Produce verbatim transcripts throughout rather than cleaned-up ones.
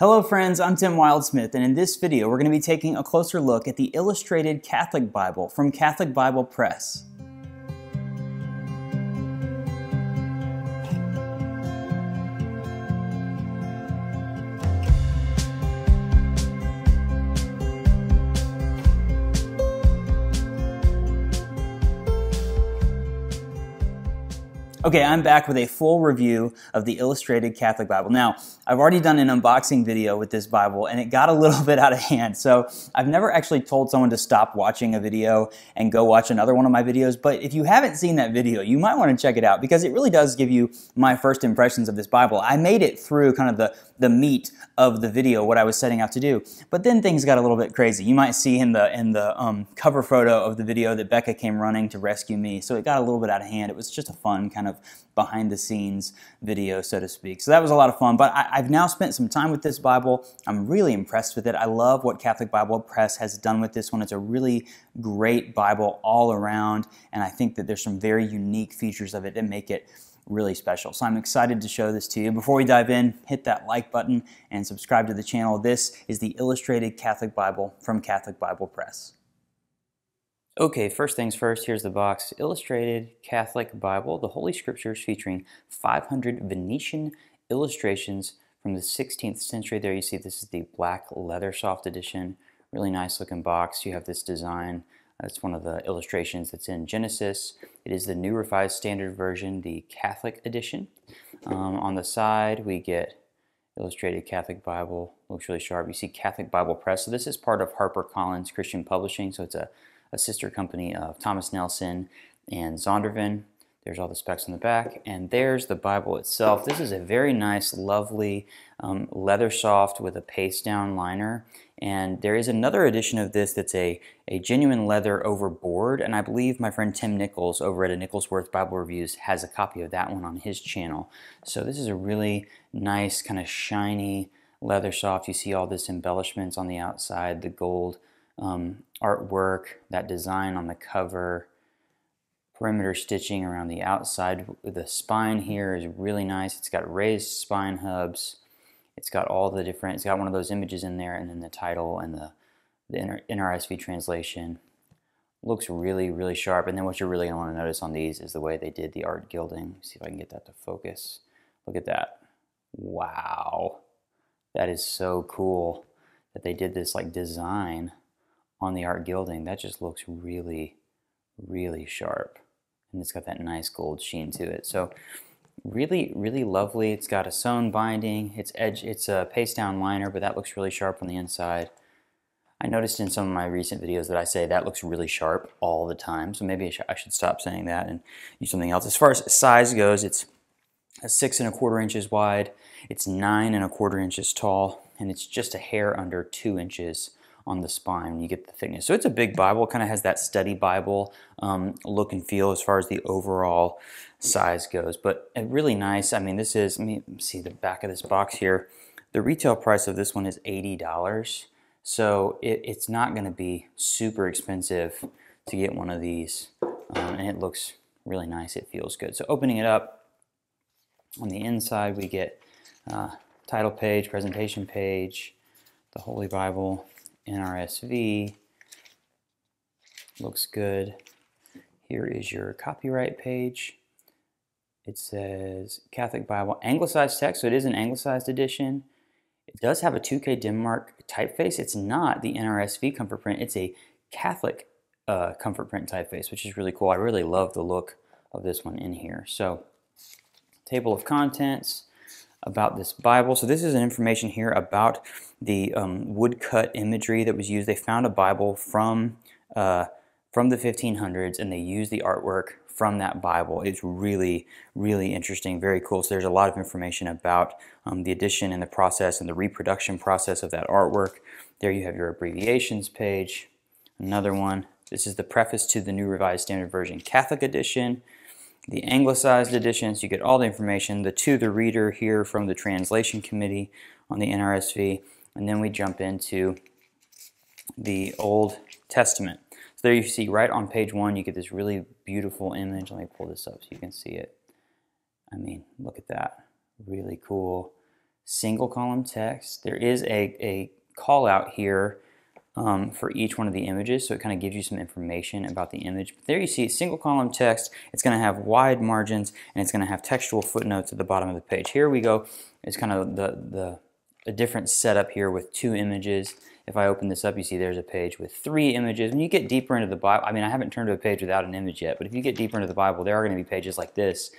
Hello friends, I'm Tim Wildsmith, and in this video we're going to be taking a closer look at the Illustrated Catholic Bible from Catholic Bible Press. Okay, I'm back with a full review of the Illustrated Catholic Bible. Now, I've already done an unboxing video with this Bible, and it got a little bit out of hand. So I've never actually told someone to stop watching a video and go watch another one of my videos. But if you haven't seen that video, you might want to check it out because it really does give you my first impressions of this Bible. I made it through kind of the, the meat of the video, what I was setting out to do. But then things got a little bit crazy. You might see in the, in the um, cover photo of the video that Becca came running to rescue me. So it got a little bit out of hand. It was just a fun kind of behind the scenes video, so to speak. So that was a lot of fun, but I, I've now spent some time with this Bible. I'm really impressed with it. I love what Catholic Bible Press has done with this one. It's a really great Bible all around, and I think that there's some very unique features of it that make it really special. So I'm excited to show this to you. Before we dive in, hit that like button and subscribe to the channel. This is the Illustrated Catholic Bible from Catholic Bible Press. Okay, first things first, here's the box. Illustrated Catholic Bible, the Holy Scriptures, featuring five hundred Venetian illustrations from the sixteenth century. There you see this is the black leather soft edition. Really nice looking box. You have this design. That's one of the illustrations that's in Genesis. It is the New Revised Standard Version, the Catholic edition. Um, on the side, we get Illustrated Catholic Bible. Looks really sharp. You see Catholic Bible Press. So this is part of HarperCollins Christian Publishing, so it's a a sister company of Thomas Nelson and Zondervan. There's all the specs on the back, and there's the Bible itself. This is a very nice, lovely um, leather soft with a paste down liner, and there is another edition of this that's a, a genuine leather overboard, and I believe my friend Tim Nichols over at Nicholsworth Bible Reviews has a copy of that one on his channel. So this is a really nice, kind of shiny leather soft. You see all this embellishments on the outside, the gold Um, artwork, that design on the cover, perimeter stitching around the outside. The spine here is really nice. It's got raised spine hubs. It's got all the different, it's got one of those images in there, and then the title and the, the N R S V translation. Looks really, really sharp. And then what you're really going to want to notice on these is the way they did the art gilding. See if I can get that to focus. Look at that. Wow. That is so cool that they did this like design on the art gilding. That just looks really, really sharp. And it's got that nice gold sheen to it. So really, really lovely. It's got a sewn binding. It's edge, it's a paste down liner, but that looks really sharp on the inside. I noticed in some of my recent videos that I say that looks really sharp all the time. So maybe I, sh I should stop saying that and use something else. As far as size goes, it's a six and a quarter inches wide. It's nine and a quarter inches tall. And it's just a hair under two inches on the spine. You get the thickness. So it's a big Bible. It kind of has that study Bible um, look and feel as far as the overall size goes, but really nice. I mean, this is, let me see the back of this box here. The retail price of this one is eighty dollars. So it, it's not going to be super expensive to get one of these. Um, and it looks really nice. It feels good. So opening it up, on the inside, we get uh, title page, presentation page, the Holy Bible, N R S V, looks good. Here is your copyright page. It says Catholic Bible, anglicized text, so it is an anglicized edition. It does have a two K Denmark typeface. It's not the N R S V comfort print, it's a Catholic uh, comfort print typeface, which is really cool. I really love the look of this one in here. So, table of contents, about this Bible. So this is an information here about the um, woodcut imagery that was used. They found a Bible from uh, from the fifteen hundreds, and they used the artwork from that Bible. It's really, really interesting, very cool. So there's a lot of information about um, the edition and the process and the reproduction process of that artwork. There you have your abbreviations page, another one. This is the preface to the New Revised Standard Version Catholic Edition, the anglicized editions. You get all the information, the to the reader here from the translation committee on the N R S V, and then we jump into the Old Testament. So there you see right on page one, you get this really beautiful image. Let me pull this up so you can see it. I mean, look at that. Really cool. single column text. There is a, a call out here um, for each one of the images, so it kind of gives you some information about the image. But there you see single column text. It's going to have wide margins, and it's going to have textual footnotes at the bottom of the page. Here we go. It's kind of the, the a different setup here with two images. If I open this up, you see there's a page with three images. When you get deeper into the Bible, I mean, I haven't turned to a page without an image yet, but if you get deeper into the Bible, there are going to be pages like this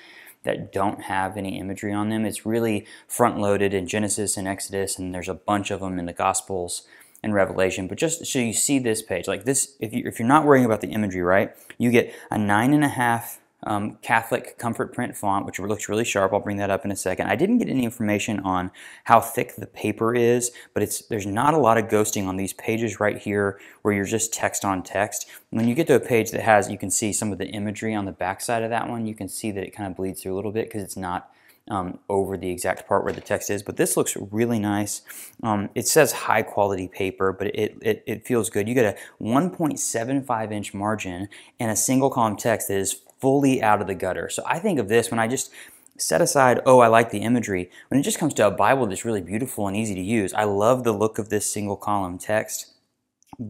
that don't have any imagery on them. It's really front-loaded in Genesis and Exodus, and there's a bunch of them in the Gospels and Revelation. But just so you see this page, like this, if, you, if you're not worrying about the imagery, right, you get a nine and a half Um, Catholic comfort print font, which looks really sharp. I'll bring that up in a second. I didn't get any information on how thick the paper is, but it's there's not a lot of ghosting on these pages right here where you're just text on text. When you get to a page that has, you can see some of the imagery on the backside of that one. You can see that it kind of bleeds through a little bit because it's not um, over the exact part where the text is. But this looks really nice. Um, it says high quality paper, but it, it, it feels good. You get a one point seven five inch margin and a single column text that is fully out of the gutter. So I think of this when I just set aside, oh, I like the imagery, when it just comes to a Bible that's really beautiful and easy to use. I love the look of this single column text.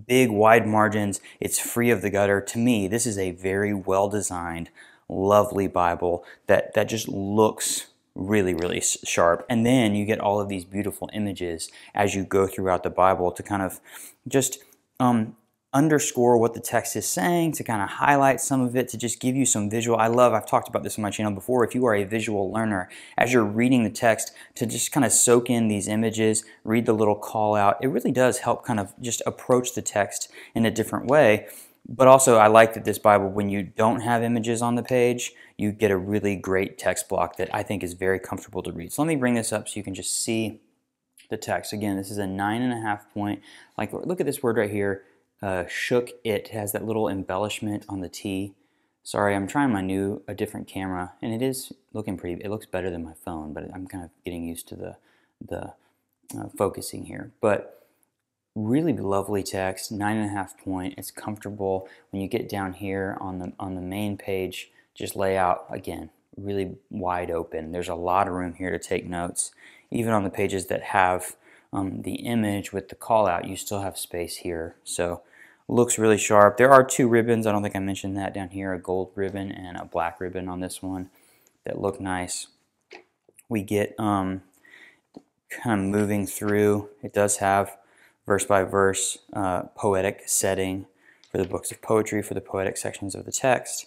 Big, wide margins. It's free of the gutter. To me, this is a very well-designed, lovely Bible that, that just looks really, really sharp. And then you get all of these beautiful images as you go throughout the Bible to kind of just um, underscore what the text is saying, to kind of highlight some of it, to just give you some visual. I love, I've talked about this on my channel before, if you are a visual learner, as you're reading the text, to just kind of soak in these images, read the little call out. It really does help kind of just approach the text in a different way. But also, I like that this Bible, when you don't have images on the page, you get a really great text block that I think is very comfortable to read. So let me bring this up so you can just see the text. Again, this is a nine and a half point. Like, look at this word right here. Uh, shook it. It has that little embellishment on the T. Sorry, I'm trying my new, a different camera, and it is looking pretty, it looks better than my phone, but I'm kind of getting used to the, the uh, focusing here. But really lovely text, nine and a half point, it's comfortable. When you get down here on the, on the main page, just lay out, again, really wide open. There's a lot of room here to take notes. Even on the pages that have um, the image with the call out, you still have space here. So looks really sharp. There are two ribbons. I don't think I mentioned that down here, a gold ribbon and a black ribbon on this one that look nice. We get um, kind of moving through. It does have verse by verse uh, poetic setting for the books of poetry, for the poetic sections of the text.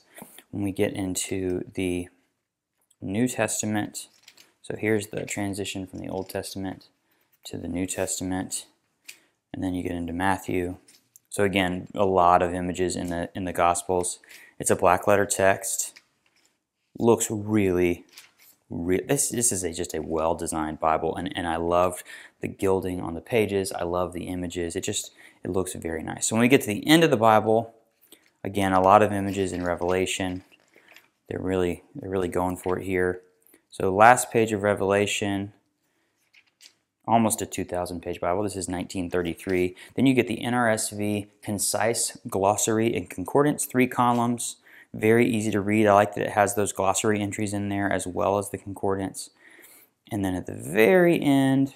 When we get into the New Testament, so here's the transition from the Old Testament to the New Testament, and then you get into Matthew. So again, a lot of images in the in the Gospels. It's a black letter text. Looks really, really this, this is a, just a well-designed Bible, and, and I loved the gilding on the pages. I love the images. It just, it looks very nice. So when we get to the end of the Bible, again, a lot of images in Revelation. They're really, they're really going for it here. So last page of Revelation. Almost a two thousand page Bible. This is nineteen thirty-three. Then you get the N R S V Concise Glossary and Concordance, three columns. Very easy to read. I like that it has those glossary entries in there as well as the concordance. And then at the very end,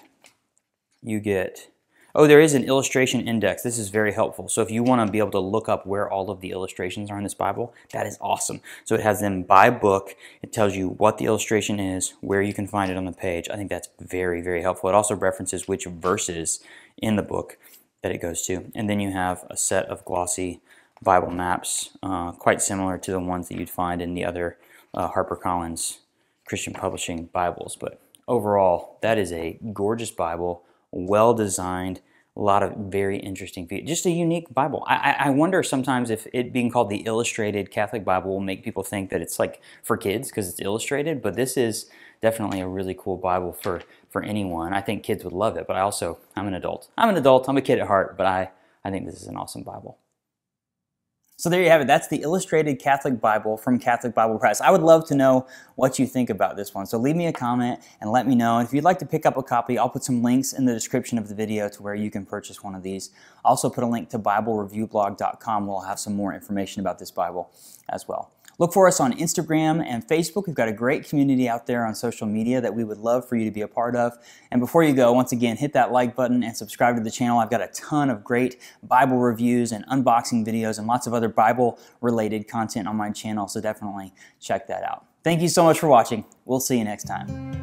you get... Oh, there is an illustration index. This is very helpful. So if you want to be able to look up where all of the illustrations are in this Bible, that is awesome. So it has them by book. It tells you what the illustration is, where you can find it on the page. I think that's very, very helpful. It also references which verses in the book that it goes to. And then you have a set of glossy Bible maps, uh, quite similar to the ones that you'd find in the other uh, HarperCollins Christian Publishing Bibles. But overall, that is a gorgeous Bible. Well designed, a lot of very interesting features. Just a unique Bible. I, I wonder sometimes if it being called the Illustrated Catholic Bible will make people think that it's like for kids because it's illustrated, but this is definitely a really cool Bible for, for anyone. I think kids would love it, but I also, I'm an adult. I'm an adult, I'm a kid at heart, but I, I think this is an awesome Bible. So there you have it. That's the Illustrated Catholic Bible from Catholic Bible Press. I would love to know what you think about this one. So leave me a comment and let me know. And if you'd like to pick up a copy, I'll put some links in the description of the video to where you can purchase one of these. I'll also put a link to Bible Review Blog dot com where I'll have some more information about this Bible as well. Look for us on Instagram and Facebook. We've got a great community out there on social media that we would love for you to be a part of. And before you go, once again, hit that like button and subscribe to the channel. I've got a ton of great Bible reviews and unboxing videos and lots of other Bible-related content on my channel, so definitely check that out. Thank you so much for watching. We'll see you next time.